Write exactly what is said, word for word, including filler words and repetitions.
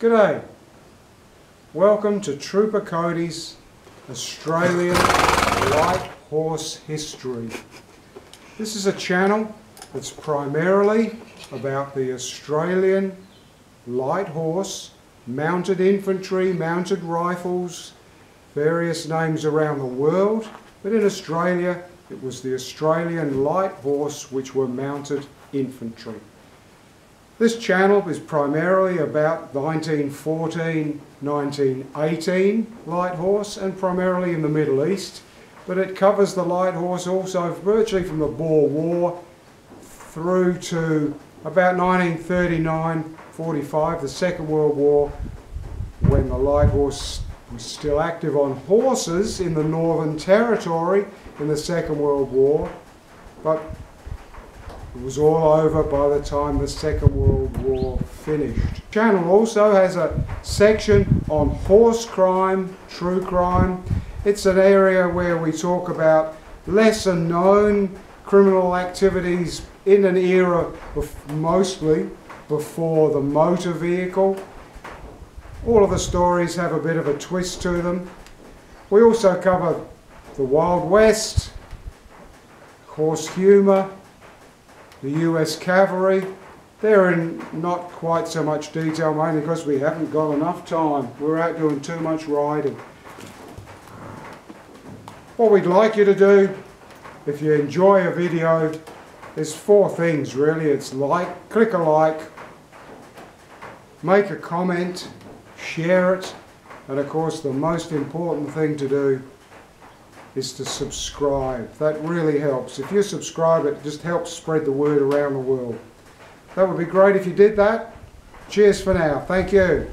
G'day, welcome to Trooper Cody's Australian Light Horse History. This is a channel that's primarily about the Australian Light Horse, mounted infantry, mounted rifles, various names around the world, but in Australia it was the Australian Light Horse, which were mounted infantry. This channel is primarily about nineteen fourteen to nineteen eighteen Light Horse, and primarily in the Middle East, but it covers the Light Horse also virtually from the Boer War through to about nineteen thirty-nine forty-five, the Second World War, when the Light Horse was still active on horses in the Northern Territory in the Second World War, but it was all over by the time the Second World War finished. The channel also has a section on horse crime, true crime. It's an area where we talk about lesser known criminal activities in an era bef- mostly before the motor vehicle. All of the stories have a bit of a twist to them. We also cover the Wild West, horse humour, the U S Cavalry. They're in not quite so much detail, mainly because we haven't got enough time. We're out doing too much riding. What we'd like you to do, if you enjoy a video, there's four things really. It's like, click a like, make a comment, share it, and of course the most important thing to do is to subscribe. That really helps. If you subscribe, it just helps spread the word around the world. That would be great if you did that. Cheers for now. Thank you.